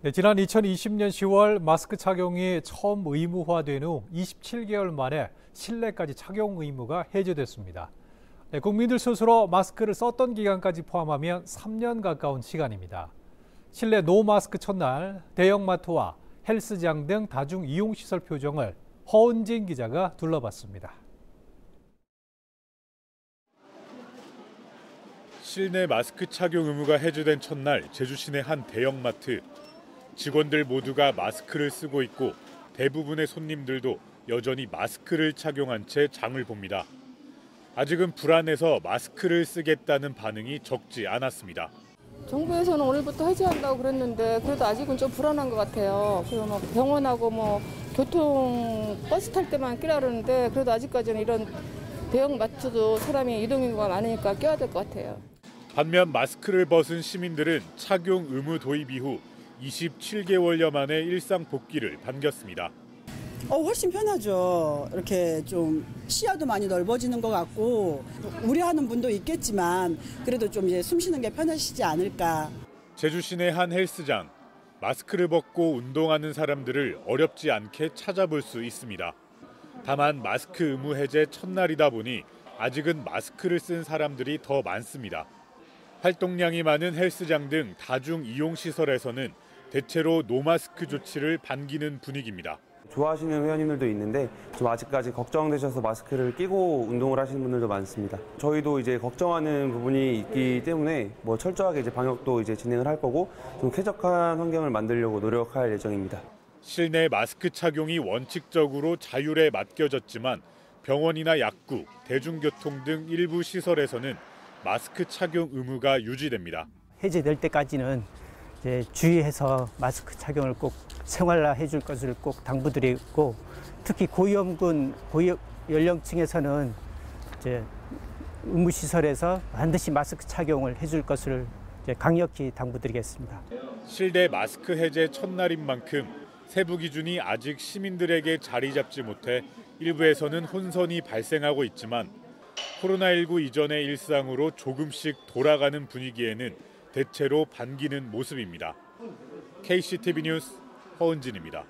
네, 지난 2020년 10월 마스크 착용이 처음 의무화된 후 27개월 만에 실내까지 착용 의무가 해제됐습니다. 네, 국민들 스스로 마스크를 썼던 기간까지 포함하면 3년 가까운 시간입니다. 실내 노마스크 첫날 대형마트와 헬스장 등 다중이용시설 표정을 허은진 기자가 둘러봤습니다. 실내 마스크 착용 의무가 해제된 첫날 제주 시내 한 대형마트. 직원들 모두가 마스크를 쓰고 있고 대부분의 손님들도 여전히 마스크를 착용한 채 장을 봅니다. 아직은 불안해서 마스크를 쓰겠다는 반응이 적지 않았습니다. 정부에서는 오늘부터 해제한다고 그랬는데 그래도 아직은 좀 불안한 것 같아요. 그래서 막 병원하고 교통 버스 탈 때만 끼라 그러는데 그래도 아직까지는 이런 대형 마트도 사람이 이동인구가 많으니까 껴야 될 것 같아요. 반면 마스크를 벗은 시민들은 착용 의무 도입 이후 27개월여 만에 일상 복귀를 반겼습니다. 훨씬 편하죠. 이렇게 좀 시야도 많이 넓어지는 것 같고 우려하는 분도 있겠지만 그래도 좀 이제 숨 쉬는 게 편하시지 않을까. 제주 시내 한 헬스장. 마스크를 벗고 운동하는 사람들을 어렵지 않게 찾아볼 수 있습니다. 다만 마스크 의무 해제 첫날이다 보니 아직은 마스크를 쓴 사람들이 더 많습니다. 활동량이 많은 헬스장 등 다중 이용 시설에서는 대체로 노마스크 조치를 반기는 분위기입니다. 좋아하시는 회원님들도 있는데 좀 아직까지 걱정되셔서 마스크를 끼고 운동을 하시는 분들도 많습니다. 저희도 이제 걱정하는 부분이 있기 때문에 철저하게 이제 방역도 이제 진행을 할 거고 좀 쾌적한 환경을 만들려고 노력할 예정입니다. 실내 마스크 착용이 원칙적으로 자율에 맡겨졌지만 병원이나 약국, 대중교통 등 일부 시설에서는 마스크 착용 의무가 유지됩니다. 해제될 때까지는 이제 주의해서 마스크 착용을 꼭 생활화해 줄 것을 꼭 당부드리고 특히 고위험군, 고연령층에서는 이제 의무시설에서 반드시 마스크 착용을 해줄 것을 이제 강력히 당부드리겠습니다. 실내 마스크 해제 첫날인 만큼 세부 기준이 아직 시민들에게 자리 잡지 못해 일부에서는 혼선이 발생하고 있지만 코로나19 이전의 일상으로 조금씩 돌아가는 분위기에는 대체로 반기는 모습입니다. KCTV 뉴스 허은진입니다.